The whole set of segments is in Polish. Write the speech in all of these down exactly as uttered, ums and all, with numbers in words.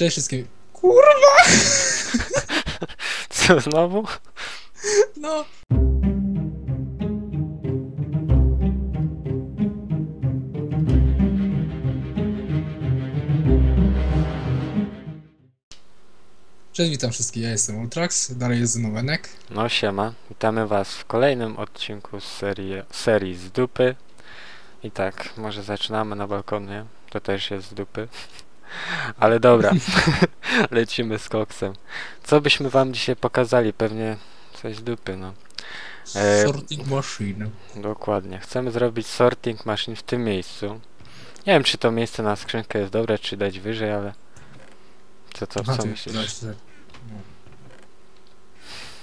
Cześć wszystkim. Kurwa! Co znowu? No. Cześć, witam wszystkich, ja jestem Ultrax, dalej jest ze mną Ennek. No siema, witamy was w kolejnym odcinku z serii, serii z dupy. I tak, może zaczynamy na balkonie, to też jest z dupy. Ale dobra, lecimy z koksem. Co byśmy wam dzisiaj pokazali? Pewnie coś z dupy, no. E, sorting machine. Dokładnie, chcemy zrobić sorting machine w tym miejscu. Nie wiem, czy to miejsce na skrzynkę jest dobre, czy dać wyżej, ale... Co, co, co myślisz?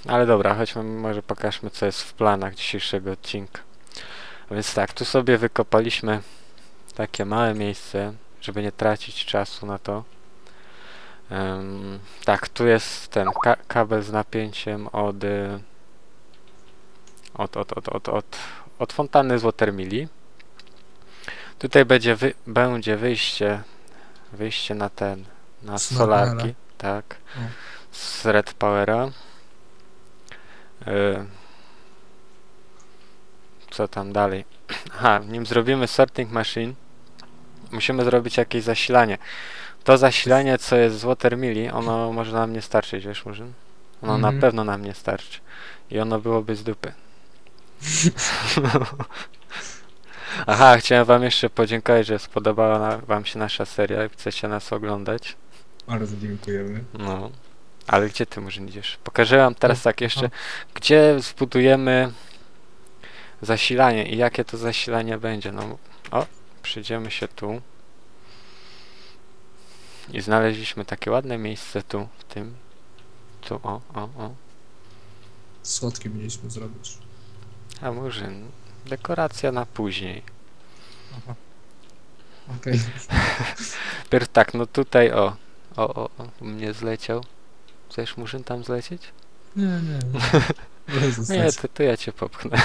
Ale dobra, chodźmy, może pokażmy, co jest w planach dzisiejszego odcinka. Więc tak, tu sobie wykopaliśmy takie małe miejsce, żeby nie tracić czasu na to. Um, tak, tu jest ten ka kabel z napięciem od, y od, od, od, od, od, od fontanny z Watermilli. Tutaj będzie, wy będzie wyjście, wyjście na ten, na solarki, tak, z Red Powera. Y Co tam dalej? Aha, nim zrobimy sorting machine, musimy zrobić jakieś zasilanie. To zasilanie, co jest z Watermilli, ono może nam nie starczyć, wiesz, może? Ono mm -hmm. na pewno nam nie starczy. I ono byłoby z dupy. Aha, chciałem wam jeszcze podziękować, że spodobała na, wam się nasza seria i chcecie nas oglądać. Bardzo dziękujemy. No, ale gdzie ty może idziesz? Pokażę wam teraz tak jeszcze, gdzie zbudujemy zasilanie i jakie to zasilanie będzie. No, o, przyjdziemy się tu i znaleźliśmy takie ładne miejsce tu, w tym, tu, o, o, o. Słodkie mieliśmy zrobić. A może, dekoracja na później. Aha. Okej. Okay. Tak, no tutaj, o, o, o, o, mnie zleciał. Chcesz, Murzyn, tam zlecieć? Nie, nie, nie. Nie, to, to ja cię popchnę.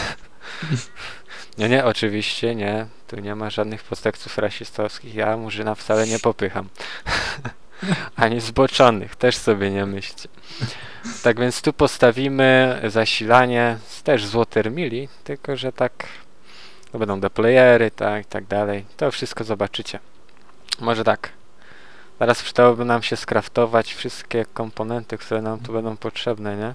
Nie, nie, oczywiście nie. Tu nie ma żadnych podtekstów rasistowskich. Ja Murzyna wcale nie popycham. Ani zboczonych. Też sobie nie myślcie. Tak więc tu postawimy zasilanie z też z Watermilli, tylko że tak... To będą deployery, tak, i tak dalej. To wszystko zobaczycie. Może tak. Teraz przydałoby nam się skraftować wszystkie komponenty, które nam tu będą potrzebne, nie?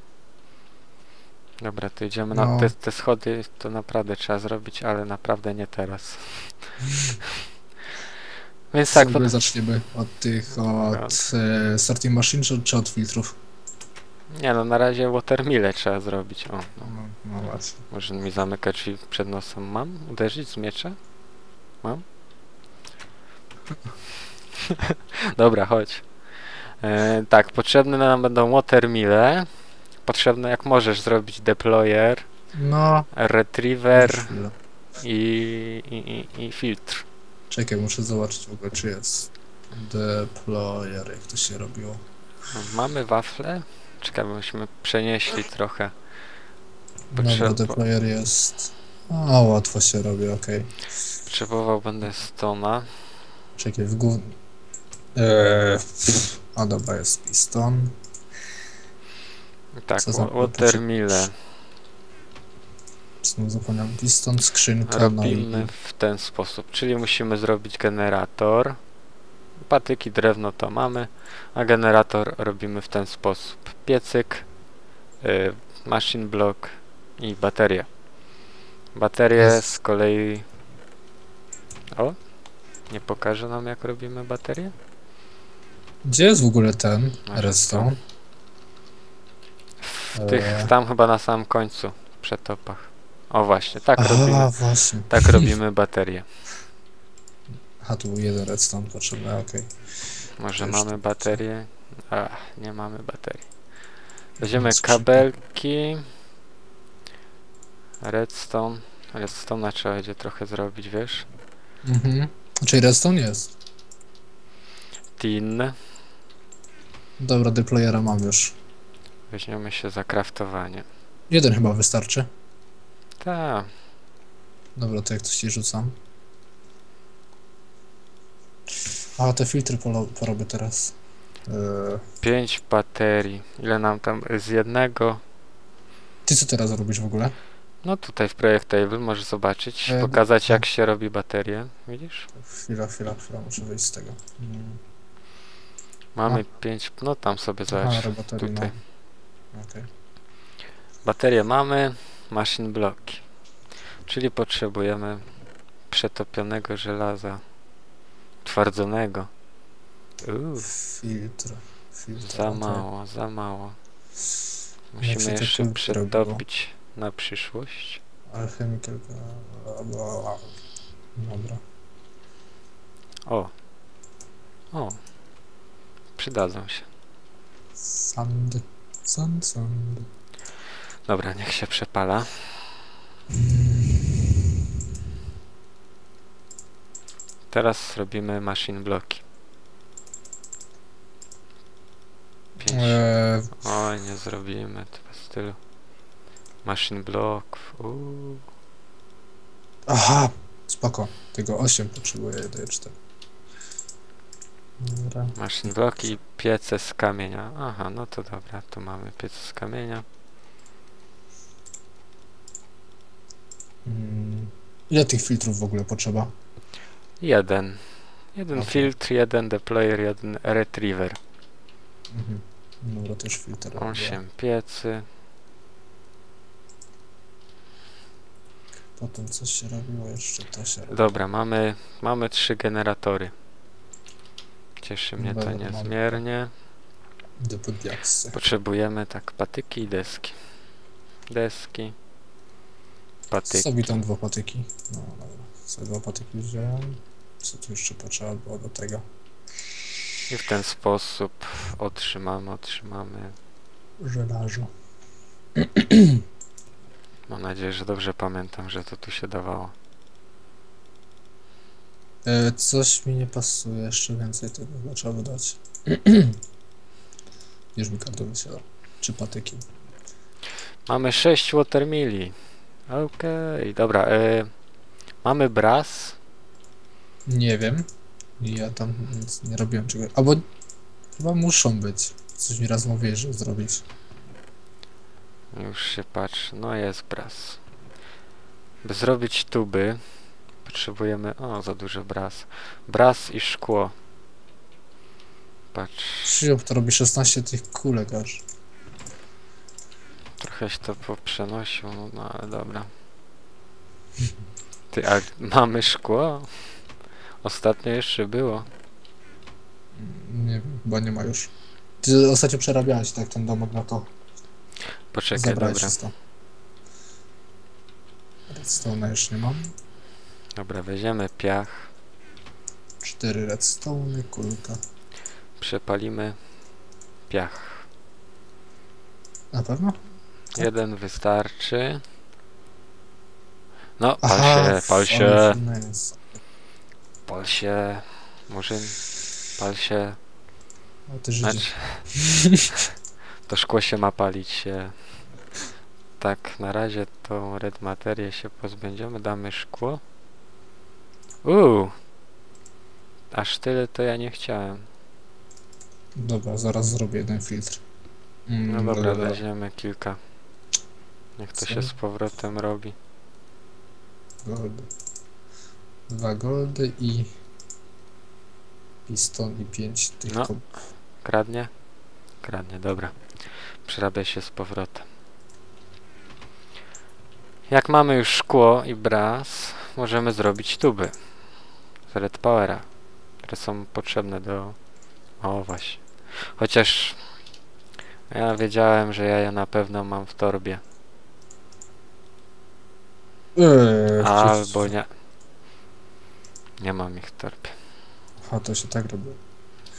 Dobra, to idziemy no. na te, te schody, to naprawdę trzeba zrobić, ale naprawdę nie teraz. Więc tak, pod... zaczniemy od tych, od no. e, sorting machine czy, czy od filtrów? Nie no, na razie watermille trzeba zrobić, o. No, no, no właśnie. Może mi zamyka drzwi przed nosem. Mam uderzyć z miecza? Mam? Dobra, chodź. E, tak, potrzebne nam będą watermille. Potrzebne, jak możesz zrobić deployer, no, retriever i, i, i, i filtr. Czekaj, muszę zobaczyć w ogóle, czy jest deployer, jak to się robiło. Mamy wafle? Czekaj, myśmy przenieśli trochę. Potrzeba... No, deployer jest... O, łatwo się robi, okej. Okay. Potrzebował będę stona. Czekaj, w górę... Eee... A dobra, jest piston. Tak, watermille. Znowu zapomniałem, piston, skrzynka. Robimy no i... w ten sposób, czyli musimy zrobić generator. Patyki, drewno to mamy, a generator robimy w ten sposób. Piecyk, y, machine block i baterie. Baterie yes. z kolei... O, nie pokaże nam, jak robimy baterię? Gdzie jest w ogóle ten redstone? Tych tam chyba na samym końcu, przy topach. O właśnie, tak Aha, robimy. Właśnie. Tak robimy baterię. A tu jeden redstone potrzebny, okej. Okay. Może Też mamy baterię? Ach, nie mamy baterii. Weźmiemy kabelki. Redstone. Redstone'a trzeba będzie trochę zrobić, wiesz? Mhm. Czyli redstone jest. Tin. Dobra, deployera mam już. Weźmiemy się za kraftowanie. Jeden chyba wystarczy. Tak. Dobra, to jak coś ci rzucam. A, te filtry porobię teraz. pięć baterii. Ile nam tam z jednego? Ty co teraz robisz w ogóle? No tutaj w Project Table możesz zobaczyć, e, pokazać jak się robi baterię, widzisz? Chwila, chwila, chwila, muszę wyjść z tego. Hmm. Mamy A. pięć, no tam sobie zobacz, tutaj. No. Okay. Baterie mamy, machine bloki, czyli potrzebujemy przetopionego żelaza, twardzonego. Uuu, filtr, filtr. Za mało, za mało. Musimy jeszcze przetopić na przyszłość. Alchemical. Dobra. O. O. Przydadzą się. Sand, sand, sand. Dobra, niech się przepala. Teraz zrobimy machine bloki. pięć. Eee. Oj, nie zrobimy to bez tylu. Machine block. Uuu. Aha, spoko. Tego osiem potrzebuję, daję cztery. Dobra. Machine block i piece z kamienia. Aha, no to dobra, tu mamy piece z kamienia. Hmm. Ile tych filtrów w ogóle potrzeba? Jeden. Jeden okay. Filtr, jeden deployer, jeden retriever. Mhm. Dobra, też filtr. osiem piecy. Potem coś się robiło jeszcze, to się robiło. Dobra, mamy, mamy trzy generatory. Cieszy mnie to niezmiernie. Potrzebujemy tak, patyki i deski. Deski. Patyki. Sobie tam dwa patyki. No dobra, sobie dwa patyki wziąłem. Co tu jeszcze potrzeba było do tego? I w ten sposób otrzymamy, otrzymamy... żelazo. Mam nadzieję, że dobrze pamiętam, że to tu się dawało. E, coś mi nie pasuje, jeszcze więcej tego trzeba wydać. Już mi kartony się da. Czy patyki. Mamy sześć watermilli. Okej, okay, dobra. E, mamy brass. Nie wiem. Ja tam nic nie robiłem czegoś. Albo chyba muszą być. Coś mi raz mówiłeś, że zrobić. Już się patrz. No jest brass. By zrobić tuby, potrzebujemy... O, za dużo brass. Brass i szkło. Patrz. Przyjął, to robi szesnaście tych kulek aż. Trochę się to poprzenosił, no ale dobra. Ty, a mamy szkło? Ostatnio jeszcze było. Nie wiem, chyba nie ma już. Ty ostatnio przerabiałeś tak ten domek na to. Poczekaj, zabrałeś dobra. Redstone'a już nie mam. Dobra, weźmiemy piach. Cztery redstone'y, kulka. Przepalimy piach. Na pewno? Tak. Jeden wystarczy. No, pal Aha, się, pal się. Pal się, Murzyn, pal się. O, ty znaczy, to szkło się ma palić się. Tak, na razie tą red materię się pozbędziemy, damy szkło. Uuu, aż tyle to ja nie chciałem. Dobra, zaraz zrobię jeden filtr. Mm, no dobra, dobra, weźmiemy kilka. Niech to Co? się z powrotem robi. Goldy. Dwa goldy i piston i pięć tych no, kop... kradnie? Kradnie, dobra. Przerabia się z powrotem. Jak mamy już szkło i brass, możemy zrobić tuby z Red Powera, które są potrzebne do... O właśnie. Chociaż ja wiedziałem, że ja je na pewno mam w torbie. Eee, Albo nie. Nie mam ich w torbie. A to się tak robi.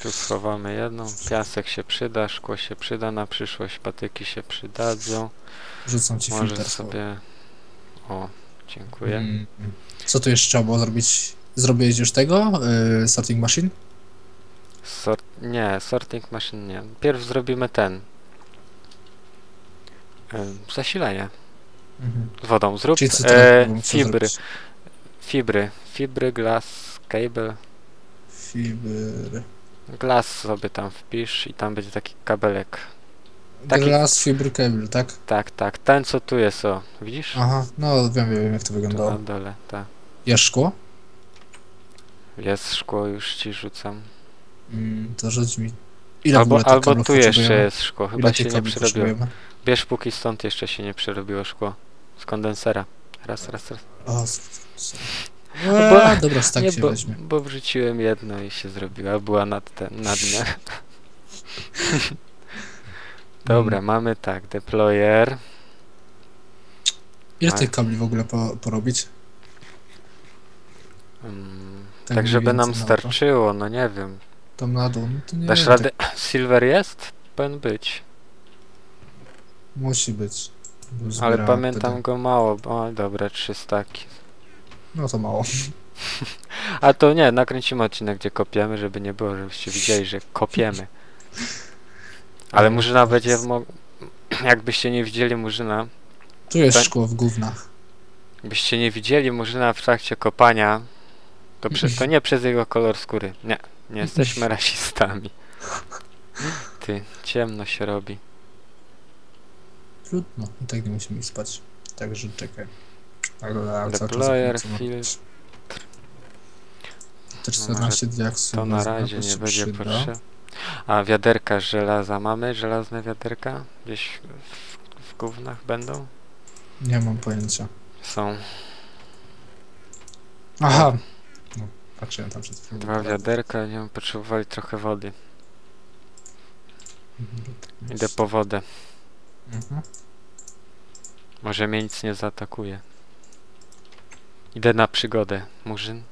Tu schowamy jedną. Piasek się przyda, szkło się przyda na przyszłość, patyki się przydadzą. Rzucam ci Może filtr sobie. O, dziękuję. Mm. Co tu jeszcze trzeba było zrobić? Zrobiłeś już tego? Yy, sorting machine? Sort... Nie, sorting machine nie. Pierw zrobimy ten. Yy, zasilanie. Mhm. Wodą zrób. Czyli co to e, robimy, co fibry. Zrobić? Fibry, fibry, glass, cable. Fibry. Glass sobie tam wpisz i tam będzie taki kabelek. Taki... Glass fiber cable, tak? Tak, tak. Ten co tu jest, o. Widzisz? Aha, no wiem, wiem jak to wyglądało. Tu na dole, tak. Jest szkło? Jest szkło, już ci rzucam. Mm, to rzuć mi. Ile albo albo tu jeszcze jest szkło, chyba się nie przerobiło. Bierz póki stąd jeszcze się nie przerobiło szkło. Z kondensera. Raz, raz, raz. O, eee, bo, dobra, tak nie, się bo, weźmie. Bo wrzuciłem jedno i się zrobiła, była nad ten, na dnie. Dobra, hmm. mamy tak, deployer. Ile tych kabli w ogóle po, porobić? Hmm, tak, tak żeby nam starczyło, no nie wiem. Tam na dół, no to nie dasz wiem, radę. Tak. Silver jest? Powinien być. Musi być. Ale pamiętam wtedy. Go mało, bo o, dobra, trzy staki. No to mało. A to nie, nakręcimy odcinek, gdzie kopiemy, żeby nie było, żebyście widzieli, że kopiemy. Ale Murzyna będzie, jakbyście nie widzieli Murzyna... Tu jest to... szkło w gównach. Jakbyście nie widzieli Murzyna w trakcie kopania, to, prze... to nie przez jego kolor skóry. Nie, nie jesteśmy rasistami. Ty, ciemno się robi. Trudno, i tak nie musimy spać. Także czekaj. Deployer, filtr. Te czternaście diaksów. To na razie nie będzie proszę. A wiaderka żelaza mamy? Żelazne wiaderka? Gdzieś w, w gównach będą? Nie mam pojęcia. Są. Aha! No, patrzyłem tam przed chwilą. Dwa wiaderka, nie wiem, potrzebowali trochę wody. Idę po wodę. Mhm. Może mnie nic nie zaatakuje. Idę na przygodę, Murzyn.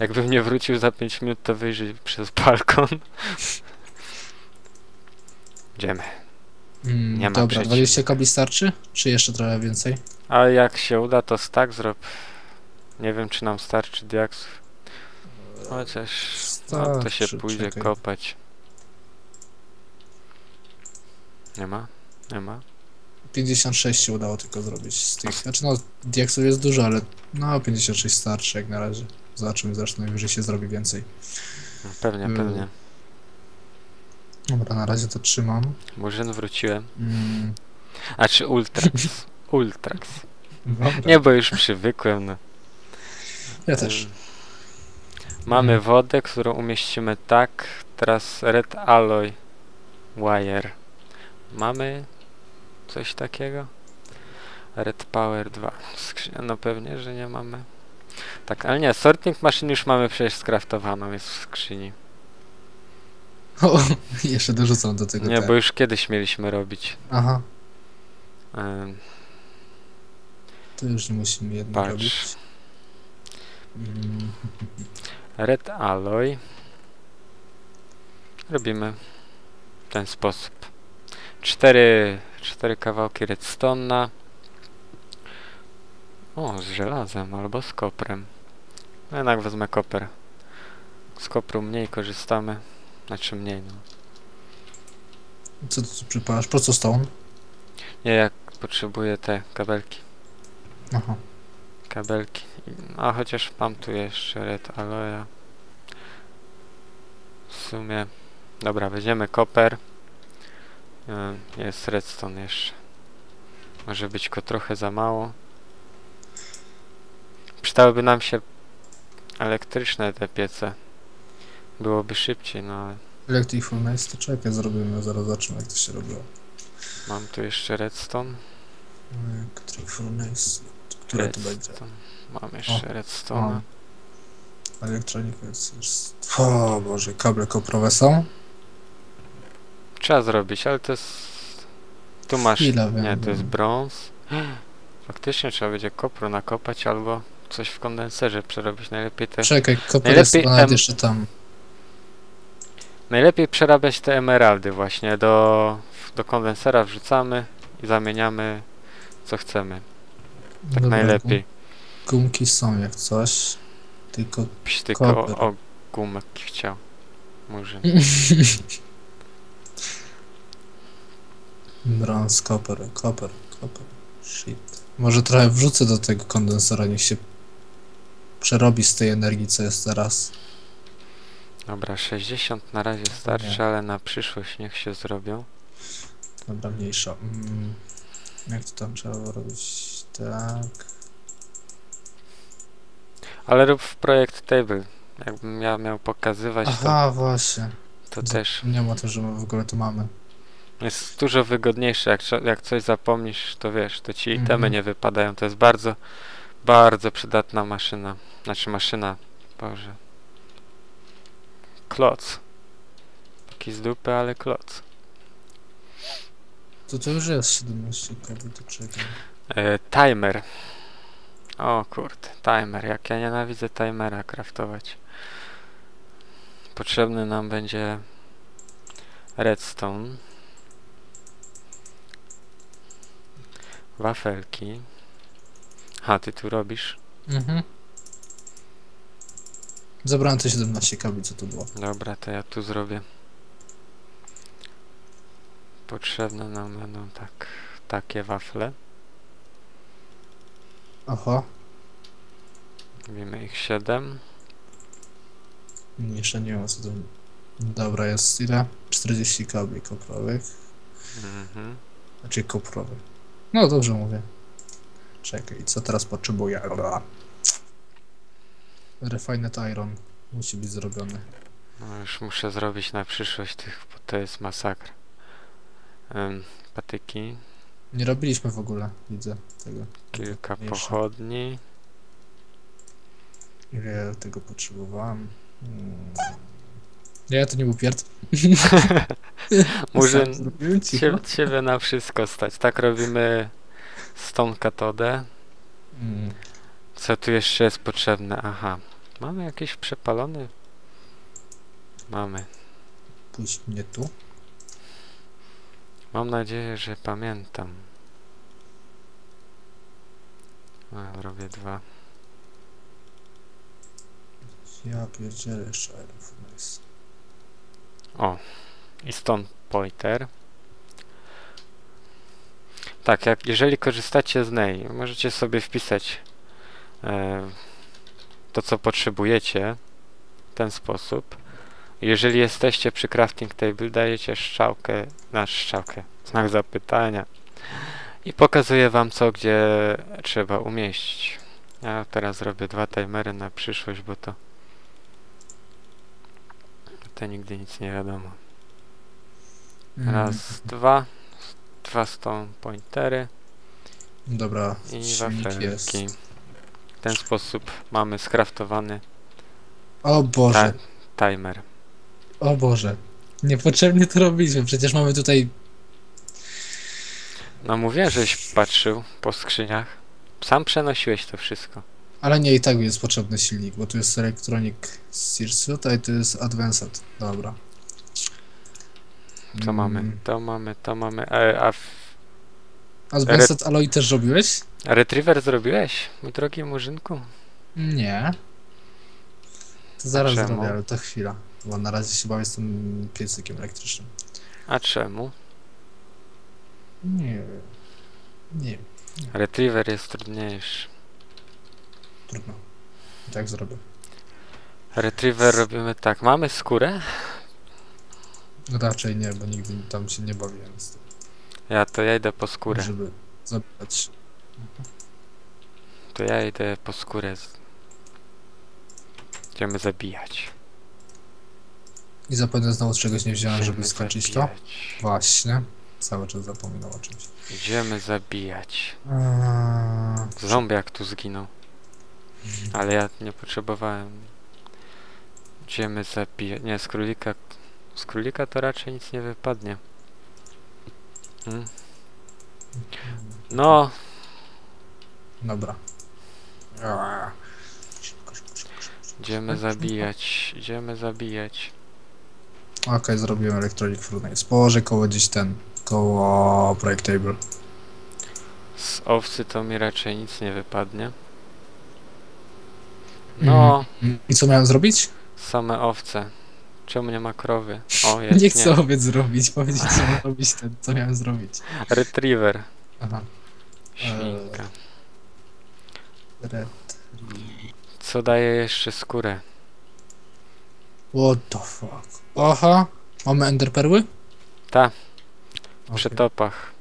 Jakbym nie wrócił za pięć minut, to wyjrzyj przez balkon. Idziemy. Mm, nie ma dobra, przeciw. dwadzieścia kabli starczy? Czy jeszcze trochę więcej? A jak się uda, to stack zrób. Nie wiem, czy nam starczy diaksów. Chociaż starczy, no, to się pójdzie czekaj. kopać. Nie ma? Nie ma. pięćdziesiąt sześć się udało tylko zrobić z tych. Znaczy no, diaksów jest dużo, ale no pięćdziesiąt sześć starczy jak na razie. Zobaczymy zresztą, najwyżej się zrobi więcej. No, pewnie, um. pewnie. Dobra, na razie to trzymam. Murzyn wróciłem. Mm. A czy Ultrax? Ultrax. Dobra. Nie, bo już przywykłem. No. Ja też. Um. Mamy mm. wodę, którą umieścimy tak. Teraz Red Alloy Wire. Mamy... coś takiego? Red Powera dwa. Skrzynia, no pewnie, że nie mamy. Tak, ale nie, sortnik maszyn już mamy przecież skraftowaną, jest w skrzyni. O, jeszcze dorzucam do tego. Nie, tak. Bo już kiedyś mieliśmy robić. Aha. Um, to już nie musimy jedno robić. Mm. Red Alloy. Robimy w ten sposób. Cztery... Cztery kawałki redstone'a. O, z żelazem albo z koprem. No jednak wezmę koper. Z kopru mniej korzystamy. Znaczy mniej, no. Co tu przypalasz? Po co stone? Nie, jak potrzebuję te kabelki. Aha. Kabelki. A chociaż mam tu jeszcze red aloe'a. W sumie... Dobra, weźmiemy koper. Jest redstone jeszcze. Może być go trochę za mało. Przydałyby nam się elektryczne te piece. Byłoby szybciej, no ale... Electronic Furnace to czekaj, zrobimy, zaraz zobaczymy jak to się robiło. Mam tu jeszcze redstone. Electronic Furnace... Które to będzie? Mam jeszcze o, redstone. Electronic Furnace... O Boże, kable koprowe są? Trzeba zrobić, ale to jest... Tu masz... Chwila, nie, wiem, to jest brąz. Faktycznie trzeba będzie kopru nakopać albo coś w kondenserze przerobić. Najlepiej te... Czekaj, koper jest em... jeszcze tam. Najlepiej przerabiać te emeraldy właśnie. Do, do kondensera wrzucamy i zamieniamy co chcemy. Tak dobra, najlepiej. Gum, gumki są jak coś. Tylko Pisz, tylko koper. o, o gumek chciał. Może. Brąz, koper, koper, koper, shit. Może trochę wrzucę do tego kondensora, niech się przerobi z tej energii, co jest teraz. Dobra, sześćdziesiąt na razie starczy, nie. ale na przyszłość niech się zrobią. Dobra, mniejsza. Mm. Jak to tam trzeba robić? Tak. Ale rób w projekt table. Jakbym ja miał pokazywać. Aha, to, właśnie. To D też. Nie ma to, że my w ogóle to mamy. Jest dużo wygodniejsze. Jak, jak coś zapomnisz, to wiesz, to ci itemy mm-hmm. nie wypadają. To jest bardzo, bardzo przydatna maszyna. Znaczy maszyna. Boże. Kloc. Taki z dupy, ale kloc. To to już jest siedemnaście kabli, to czekam. E, timer. O kurde, timer. Jak ja nienawidzę timera craftować. Potrzebny nam będzie redstone. Wafelki. Ha, ty tu robisz? Mhm. Zabrałem te siedemnaście kabli, co to było. Dobra, to ja tu zrobię. Potrzebne nam będą tak, takie wafle. Aha. Robimy ich siedem. Jeszcze nie ma co do... Dobra, jest ile? czterdzieści kabli koprowych. Mhm. Znaczy koprowych. No dobrze mówię. Czekaj, co teraz potrzebuję? Refinet Iron musi być zrobiony. No już muszę zrobić na przyszłość tych, bo to jest masakra. Um, patyki. Nie robiliśmy w ogóle, widzę tego. Kilka pochodni. Ile ja tego potrzebowałem? Hmm. Ja to nie był pierd. Muszę od siebie na wszystko stać. Tak robimy z tą katodę. Hmm. Co tu jeszcze jest potrzebne? Aha. Mamy jakiś przepalony? Mamy. Puść mnie tu. Mam nadzieję, że pamiętam. A, robię dwa. Ja pierdzielę jeszcze Iron Furnace. O. I stąd pointer. Tak, jak, jeżeli korzystacie z niej, możecie sobie wpisać e, to, co potrzebujecie w ten sposób. Jeżeli jesteście przy crafting table, dajecie strzałkę, na strzałkę, znak zapytania i pokazuje wam, co gdzie trzeba umieścić. Ja teraz robię dwa timery na przyszłość, bo to to nigdy nic nie wiadomo. Raz, mm. dwa, dwa stone pointery. Dobra, i wafelki. W ten sposób mamy scraftowany. O Boże. Timer. O Boże, niepotrzebnie to robiliśmy, przecież mamy tutaj... No mówię, żeś patrzył po skrzyniach. Sam przenosiłeś to wszystko. Ale nie, i tak jest potrzebny silnik, bo tu jest Electronic Circuit, a tu jest Advanced. Dobra. To mm. mamy, to mamy, to mamy, a... a w... Advanced Re... Alloy też robiłeś? Retriever zrobiłeś, mój drogi murzynku? Nie. To zaraz zrobię, ale to chwila. Bo na razie się bawię z tym piecykiem elektrycznym. A czemu? Nie wiem. Nie wiem. Retriever jest trudniejszy. Trudno. I tak zrobię. Retriever robimy tak. Mamy skórę? No raczej nie, bo nigdy tam się nie bawiłem z tym. Ja to ja idę po skórę. Żeby zabrać. To ja idę po skórę. Będziemy zabijać. I zapewne znowu czegoś nie wziąłem, żeby skończyć to. Właśnie. Cały czas zapominam o czymś. Idziemy zabijać. Eee... Zombiak tu zginął. Ale ja nie potrzebowałem. Idziemy zabijać. Nie, z królika... Z królika to raczej nic nie wypadnie. Hmm. No. Dobra. Eee. Idziemy zabijać. Idziemy zabijać. Okej, okay, zrobiłem Electronic Furnace. Położę koło gdzieś ten, koło Project Table. Z owcy to mi raczej nic nie wypadnie. No. Mm. I co miałem zrobić? Same owce. Czemu nie ma krowy? O, jest, nie chcę nie. owiec zrobić, powiedzieć co miałem robić, ten, co miałem zrobić. Retriever. Aha. Świnka. Eee. Retriever. Co daje jeszcze skórę? What the fuck? Aha, mamy enderperły? Tak. W przetopach.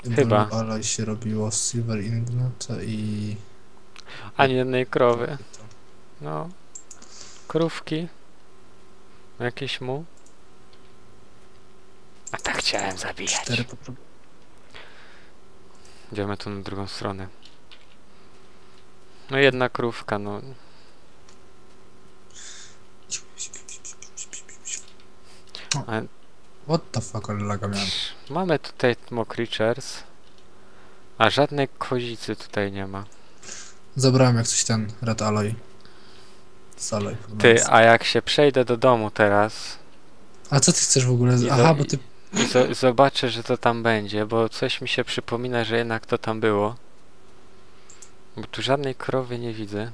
Okay. Chyba. Ale się robiło z Silver Ingnota i... Ani jednej krowy. No. Krówki. Jakiś mu. A tak chciałem zabijać. Cztery po... Idziemy tu na drugą stronę. No jedna krówka, no. A... What the fuck, ale laga miałem. Mamy tutaj tmo creatures. A żadnej kozicy tutaj nie ma. Zabrałem jak coś ten red alloy. Alloy ty, a jak się przejdę do domu teraz... A co ty chcesz w ogóle? Aha, do, bo ty... Z, zobaczę, że to tam będzie, bo coś mi się przypomina, że jednak to tam było. Bo tu żadnej krowy nie widzę.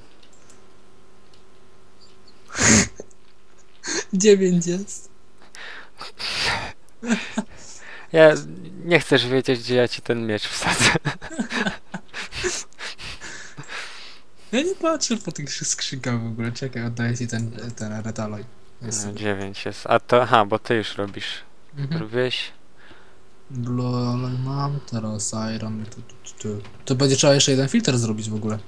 Dziewięć jest. Ja nie chcesz wiedzieć, gdzie ja ci ten miecz wsadzę. Ja nie patrzę po tych skrzynkach w ogóle. Czekaj, oddaję ci ten, ten red alloy. No, dziewięć jest. A to, aha, bo ty już robisz. Mhm. Robiłeś? Blue Ale mam, teraz iron. Tu, tu, tu. To będzie trzeba jeszcze jeden filtr zrobić w ogóle.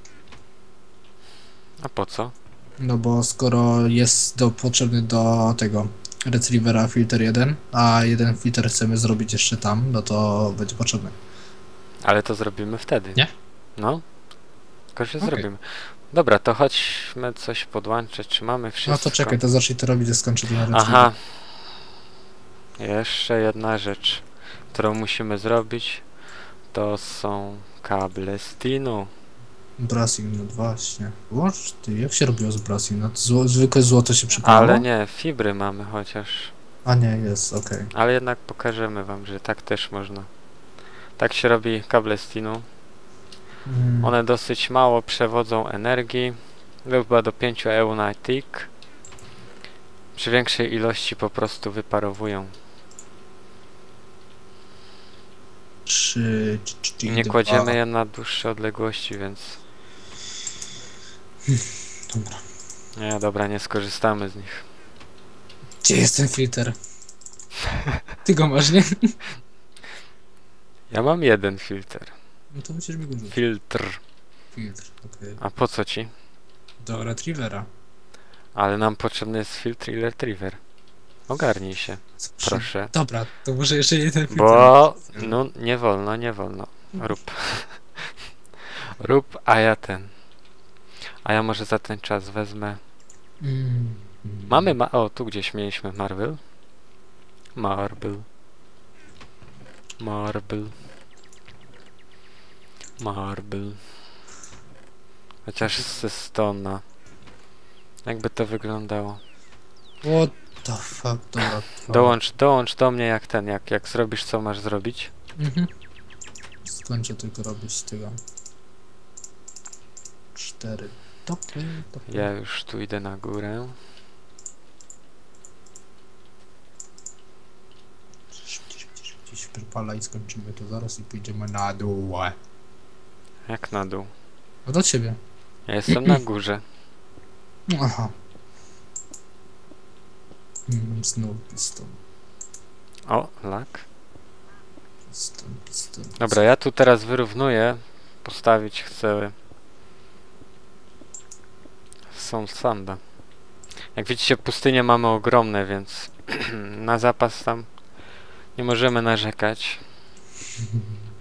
A po co? No bo skoro jest do, potrzebny do tego Retrievera filtr jeden, a jeden filtr chcemy zrobić jeszcze tam, no to będzie potrzebny. Ale to zrobimy wtedy. Nie? No. Tylko się okay. Zrobimy. Dobra, to chodźmy coś podłączyć, czy mamy wszystko. No to czekaj, to zacznij to robić, skończę to na Retriever. Aha. Jeszcze jedna rzecz, którą musimy zrobić, to są kable z tinu. Brassing nut, właśnie. Boż ty, jak się robiło z brassing nut? Zło, zwykłe złoto się przypomina. Ale nie, fibry mamy chociaż. A nie, jest, okej. Okay. Ale jednak pokażemy wam, że tak też można. Tak się robi kable z tinu. Hmm. One dosyć mało przewodzą energii. Chyba do pięć ełów na tick. Przy większej ilości po prostu wyparowują. trzy, I nie kładziemy dwa. Je na dłuższe odległości, więc... Dobra. Nie, dobra, nie skorzystamy z nich. Gdzie jest ten filtr? Ty go masz, nie? Ja mam jeden filtr. No to musisz mi go rzucić. Filtr. Filtr, okej. Okay. A po co ci? Do Retrievera. Ale nam potrzebny jest filtr i Retriever. Ogarnij się, proszę. Dobra, to może jeszcze jeden filtr. Bo... no nie wolno, nie wolno. Rób. Rób, a ja ten. A ja może za ten czas wezmę... Mm. Mamy ma... O, tu gdzieś mieliśmy Marble. Marble. Marble. Marble. Chociaż ze stona. Jakby to wyglądało. What the fuck, dobra. Dołącz, dołącz do mnie jak ten, jak, jak zrobisz co masz zrobić. Mhm. Skończę tylko robić tego. Cztery. Topy, topy. Ja już tu idę na górę. Szybciej, szybciej, szybciej się przypala i skończymy to zaraz i pójdziemy na dół. Jak na dół? A do ciebie. Ja jestem na górze. Aha. Mm, znowu piston. O, lak. Piston, piston, piston. Dobra, ja tu teraz wyrównuję. Postawić chcę... Soul Sanda. Jak widzicie, pustynie mamy ogromne, więc... na zapas tam... nie możemy narzekać.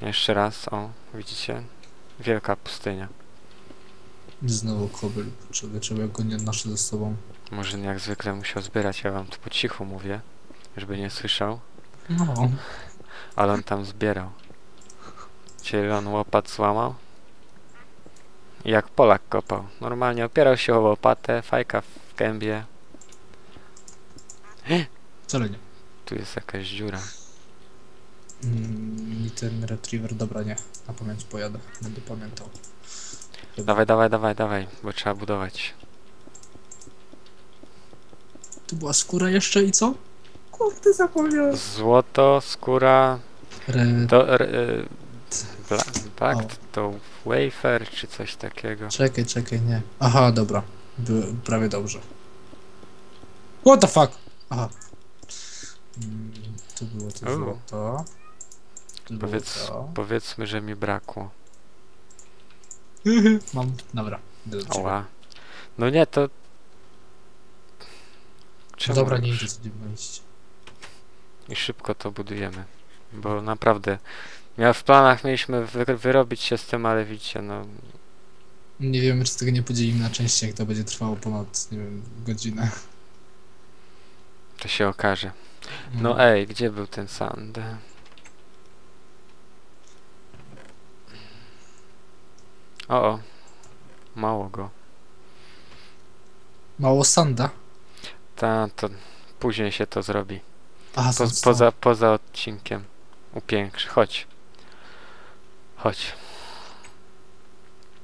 Jeszcze raz, o, widzicie? Wielka pustynia. Znowu kobyl, potrzebę, czego go nie noszę ze sobą. Murzyn jak zwykle musiał zbierać, ja wam tu po cichu mówię, żeby nie słyszał. No. Ale on tam zbierał. Czyli on łopat złamał. Jak Polak kopał. Normalnie opierał się o łopatę, fajka w gębie. Wcale nie. Tu jest jakaś dziura. Mm, i ten Retriever, dobra, nie. Na pamięć pojadę, będę pamiętał. Dawaj, dawaj, dawaj, dawaj, bo trzeba budować. Tu była skóra jeszcze i co? Kurde, zapomniałem. Złoto, skóra... Red... Do, re, bla, black, oh. To wafer, czy coś takiego. Czekaj, czekaj, nie. Aha, dobra. By, prawie dobrze. What the fuck? Aha. Mm, tu było to uh. złoto. Tu Powiedz, było to. Powiedzmy, że mi brakło. Mam, dobra. Oła. No nie, to... Czemu dobra, nie idzie sobie wejść. I szybko to budujemy. Bo naprawdę... Ja w planach mieliśmy wy wyrobić się z tym, ale widzicie, no... Nie wiemy, czy tego nie podzielimy na części, jak to będzie trwało ponad, nie wiem, godzinę. To się okaże. No mhm. Ej, gdzie był ten sand? O, o. Mało go. Mało sanda? Ta, to później się to zrobi. Aha, po, poza, poza odcinkiem. Upiększy, chodź. Chodź.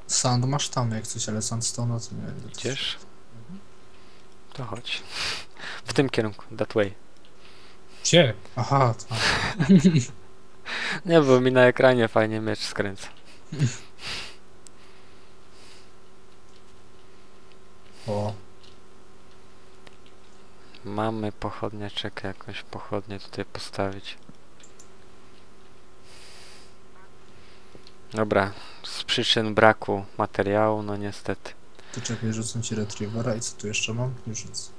Sand masz tam jak coś, ale sandstone co nie. Idziesz? To chodź. W tym kierunku, that way. Gdzie? Aha, to... Nie, bo mi na ekranie fajnie miecz skręca. O. Mamy pochodnie, czekaj, jakąś pochodnię tutaj postawić. Dobra, z przyczyn braku materiału, no niestety. To czekaj, rzucę ci retrievera i co tu jeszcze mam? Już nic.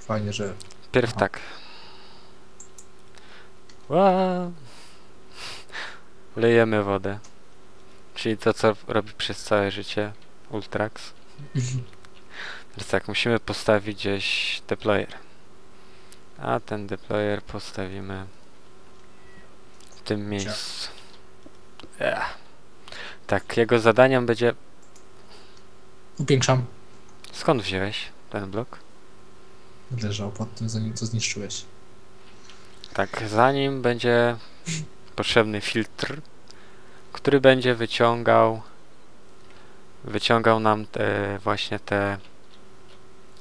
Fajnie, że... Pierw aha. Tak. Wow. Lejemy wodę. Czyli to, co robi przez całe życie Ultrax. Więc tak, musimy postawić gdzieś deployer. A ten deployer postawimy w tym miejscu. Yeah. Tak, jego zadaniem będzie... Upiększam. Skąd wziąłeś ten blok? Leżał pod tym, zanim to zniszczyłeś. Tak, zanim będzie potrzebny filtr, który będzie wyciągał... Wyciągał nam te, właśnie te...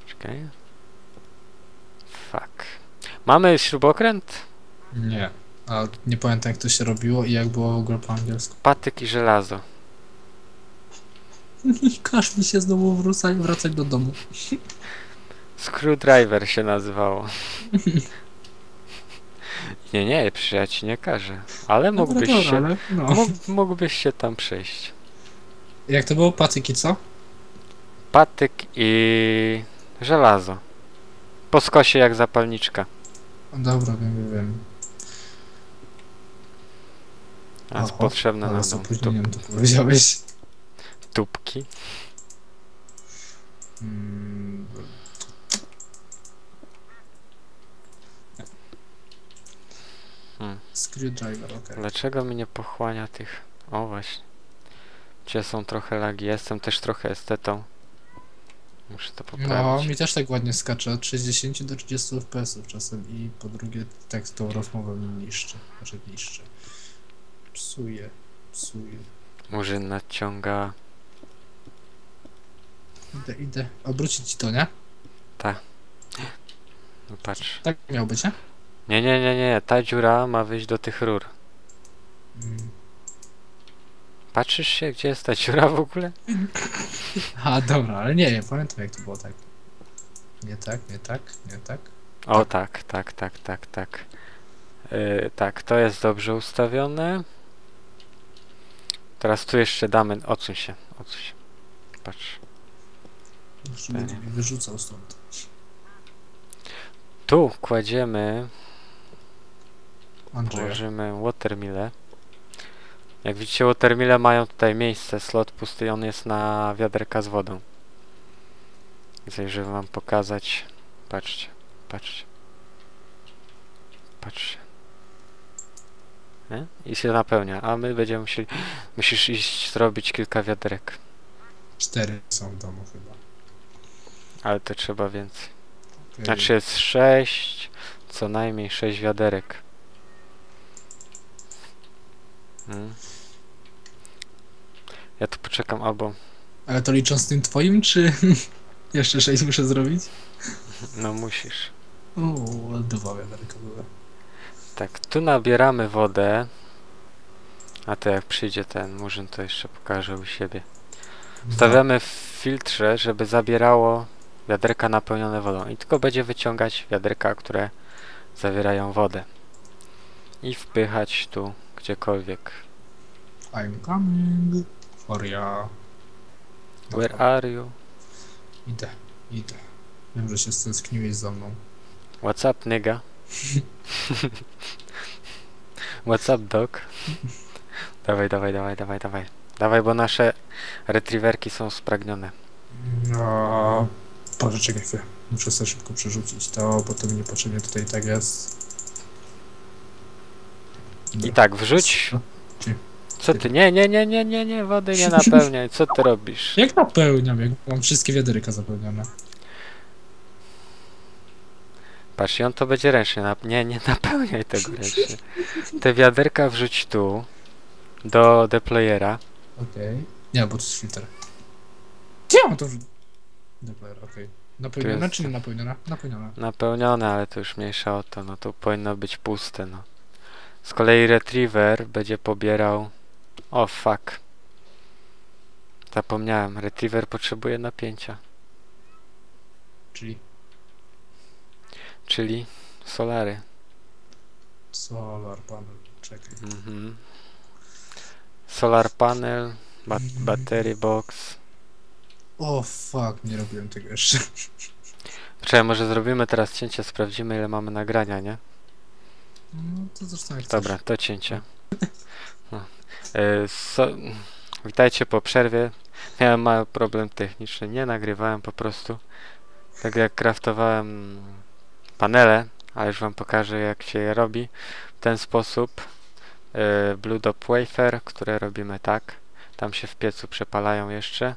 Czekaj... Fuck... Mamy śrubokręt? Nie. A nie pamiętam jak to się robiło i jak było w ogóle po angielsku. Patyk i żelazo. Każ mi się znowu wracać, wracać do domu. Screwdriver się nazywało. Nie, nie, przyjaciół ja nie każę. Ale dobra, mógłbyś dobra, się... Ale no. Mógłbyś się tam przejść. Jak to było? Patyk i co? Patyk i... żelazo. Po skosie jak zapalniczka. Dobra, wiem, wiem. A jest potrzebne nam to powiedziałeś. Tubki. Hmm. Screwdriver, ok. Dlaczego mi nie pochłania tych... O właśnie. Gdzie są trochę lagi. Ja jestem też trochę estetą. Muszę to poprawić. No, mi też tak ładnie skacze. Od sześćdziesięciu do trzydziestu fps czasem. I po drugie tak tą rozmowę mi niszczy. Znaczy niszczy. Psuje, psuje. Murzyn nadciąga. Idę, idę. Obrócić ci to, nie? Tak. No patrz. Tak miał być, nie? Nie, nie, nie, nie. Ta dziura ma wyjść do tych rur. Mm. Patrzysz się, gdzie jest ta dziura w ogóle? A, dobra, ale nie, nie pamiętam jak to było tak. Nie tak, nie tak, nie tak. O, tak, tak, tak, tak, tak. Yy, tak, to jest dobrze ustawione. Teraz tu jeszcze damy... Odsuń się, odsuń się. Patrz. Już mnie wyrzucał stąd. Tu kładziemy... Andrzeja. Włożymy watermille. Jak widzicie, watermille mają tutaj miejsce. Slot pusty i on jest na wiaderka z wodą. Więc żeby wam pokazać... Patrzcie, patrzcie. Patrzcie. Nie? I się napełnia, a my będziemy musieli... Musisz iść zrobić kilka wiaderek. Cztery są w domu chyba. Ale to trzeba więcej. Okay. Znaczy jest sześć, co najmniej sześć wiaderek. Hmm. Ja tu poczekam albo... Ale to licząc z tym twoim, czy jeszcze sześć muszę zrobić? No musisz. O, dwa wiaderka były. Tak, tu nabieramy wodę. A to jak przyjdzie ten murzyn, to jeszcze pokażę u siebie. Stawiamy w filtrze, żeby zabierało wiaderka napełnione wodą i tylko będzie wyciągać wiaderka, które zawierają wodę i wpychać tu gdziekolwiek. I'm coming for ya. Where are you? Idę, idę. Wiem, że się stęskniłeś za mną. What's up, nigga? What's up, dog? Dawaj, dawaj, dawaj, dawaj, dawaj. Dawaj, bo nasze retriewerki są spragnione. No, poczekaj chwilę. Muszę sobie szybko przerzucić to, bo to mi niepotrzebnie tutaj tak jest. I tak, wrzuć. Co ty? Nie, nie, nie, nie, nie, nie, wody nie napełniaj. Co ty robisz? Jak napełniam? Jak mam wszystkie wiaderka zapełnione. Patrz, i on to będzie ręcznie. Nie, nie napełniaj tego ręcznie. Te wiaderka wrzuć tu. Do deployera. Okej. Okay. Nie, bo to jest filtr. Gdzie mam to? Deployer, okej. Okay. Napełniona jest... czy nie napełniona? Napełniona. Napełniona, ale to już mniejsza o to. No to powinno być puste, no. Z kolei retriever będzie pobierał... O, fuck. Zapomniałem. Retriever potrzebuje napięcia. Czyli? Czyli solary. Solar panel, czekaj. Mhm. Solar panel, bat battery box. O, oh, fuck, nie robiłem tego jeszcze. Czekaj, może zrobimy teraz cięcie, sprawdzimy ile mamy nagrania, nie? No, to zresztą jak chcesz. Dobra, to cięcie. No. E, so Witajcie po przerwie. Miałem mały problem techniczny, nie nagrywałem po prostu. Tak jak craftowałem panele, a już wam pokażę jak się je robi. W ten sposób Blue Dope Wafer, które robimy tak, tam się w piecu przepalają jeszcze,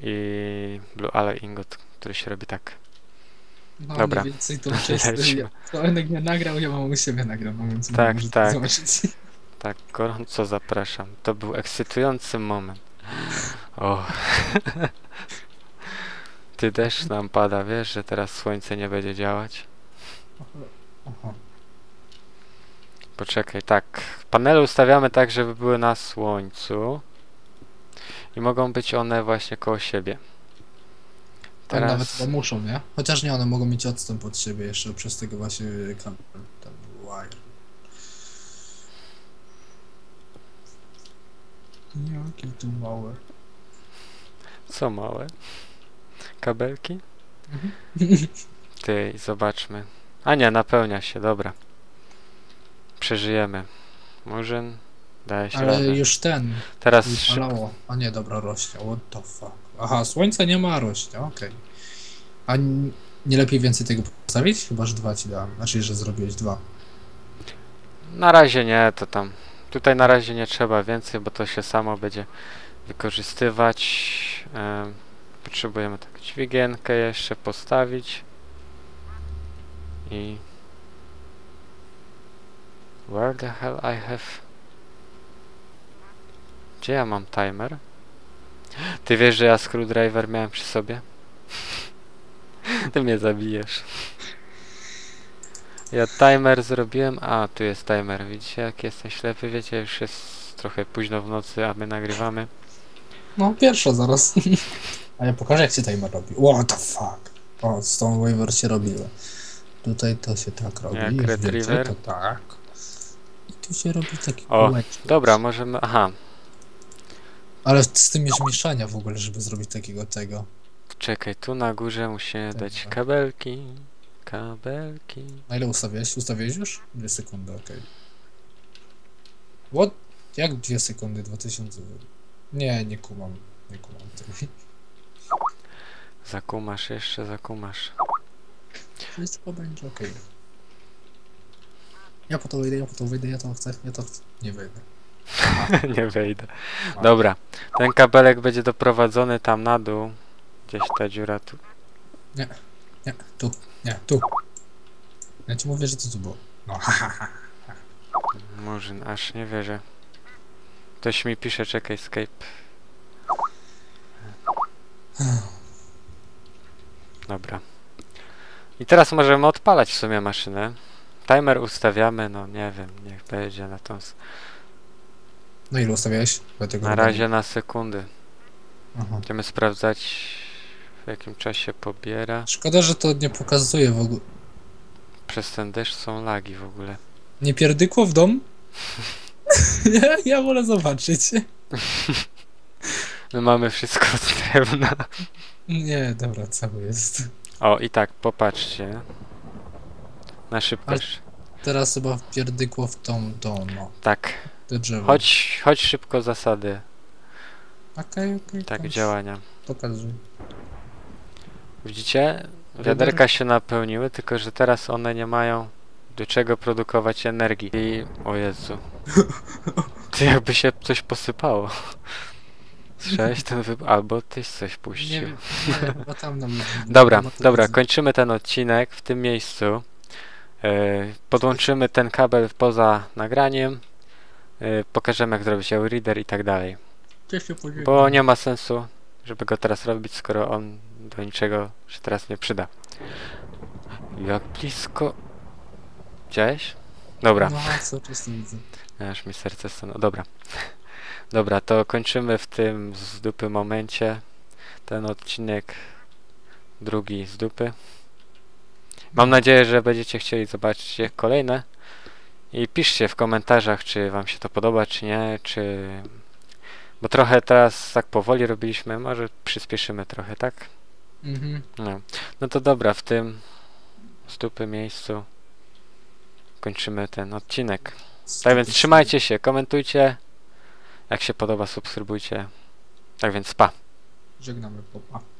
i Blue Ale Ingot, który się robi tak. No, dobra, więcej to wcześniej. To Enek nie nagrał, ja mam u siebie nagram, więc tak, tak. Zobaczyć. Tak, gorąco zapraszam. To był ekscytujący moment. O. Ty deszcz nam pada, wiesz, że teraz słońce nie będzie działać. Aha. Poczekaj, tak. Panele ustawiamy tak, żeby były na słońcu. I mogą być one właśnie koło siebie. Teraz... Tak, nawet muszą, nie? Chociaż nie, one mogą mieć odstęp od siebie jeszcze przez tego właśnie kabel. Tam wire. Nie, jakie tu małe. Co małe? Kabelki? Mhm. Ty, zobaczmy. A nie, napełnia się, dobra. Przeżyjemy. Może daje się. Ale radę. Już ten. Teraz szybko. A nie, dobra, rośnie. What the fuck. Aha, słońca nie ma, rośnie, okej. Okay. A nie lepiej więcej tego postawić? Chyba, że dwa ci dałem. Znaczy, że zrobiłeś dwa. Na razie nie, to tam. Tutaj na razie nie trzeba więcej, bo to się samo będzie wykorzystywać. Yy, potrzebujemy taką dźwigienkę jeszcze postawić. I... Where the hell I have... Gdzie ja mam timer? Ty wiesz, że ja screwdriver miałem przy sobie? Ty mnie zabijesz. Ja timer zrobiłem... A, tu jest timer. Widzicie, jak jestem ślepy? Wiecie, już jest trochę późno w nocy, a my nagrywamy. No, pierwsza zaraz. A ja pokażę, jak się timer robi. What the fuck? O, stone waver się robiły. Tutaj to się tak robi. Jak retriever? To tak. Tu się robi taki kółeczko. Dobra, możemy... Aha. Ale z tym jest mieszania w ogóle, żeby zrobić takiego tego. Czekaj, tu na górze musimy tak, dać tak. kabelki. Kabelki. Na ile ustawiałeś? Ustawiłeś już? Dwie sekundy, okej. Okay. What? Jak dwie sekundy? dwa tysiące... Nie, nie kumam. Nie kumam tego. Zakumasz jeszcze, zakumasz. Wszystko będzie okej. Okay. Ja po to wejdę, ja po to wejdę, ja to chcę, ja to chcę. Nie wejdę. Nie wejdę. Dobra, ten kabelek będzie doprowadzony tam na dół. Gdzieś ta dziura tu. Nie, nie, tu, nie, tu. Ja ci mówię, że to tu było. No. Murzyn, aż nie wierzę. Ktoś mi pisze, czekaj, escape. Dobra. I teraz możemy odpalać w sumie maszynę. Timer ustawiamy, no nie wiem, niech będzie na tą... No ile ustawiałeś? Na razie na sekundy. Aha. Będziemy sprawdzać W jakim czasie pobiera. Szkoda, że to nie pokazuje w ogóle. Przez ten deszcz są lagi w ogóle. Nie pierdykło w dom? ja, ja wolę zobaczyć. No mamy wszystko z drewna. Nie, dobra, cały jest. O, i tak, popatrzcie. Na szybkość. Teraz chyba pierdykło w tą domo. Tak. Te drzewo. Chodź, chodź szybko zasady. Okej, okay, okej. Okay, tak, działania. Pokazuj. Widzicie? Wiaderka się napełniły, tylko że teraz one nie mają do czego produkować energii. I... o Jezu. To jakby się coś posypało. Słyszałeś ten wyb... albo tyś coś puścił. Nie, nie, bo tam nam... Dobra, dobra, kończymy ten odcinek w tym miejscu. Podłączymy ten kabel poza nagraniem. Pokażemy, jak zrobić reader i tak dalej. Bo nie ma sensu, żeby go teraz robić, skoro on do niczego się teraz nie przyda. Jak blisko... Widziałeś? Dobra. No, co czasem widzę. Aż mi serce stanęło. Dobra. Dobra, to kończymy w tym z dupy momencie. Ten odcinek drugi z dupy. Mam nadzieję, że będziecie chcieli zobaczyć kolejne. I piszcie w komentarzach, czy wam się to podoba, czy nie, czy... Bo trochę teraz tak powoli robiliśmy, może przyspieszymy trochę, tak? Mhm. No. No to dobra, w tym z dupy miejscu kończymy ten odcinek. Tak więc trzymajcie się, komentujcie. Jak się podoba, subskrybujcie. Tak więc pa. Żegnamy, popa.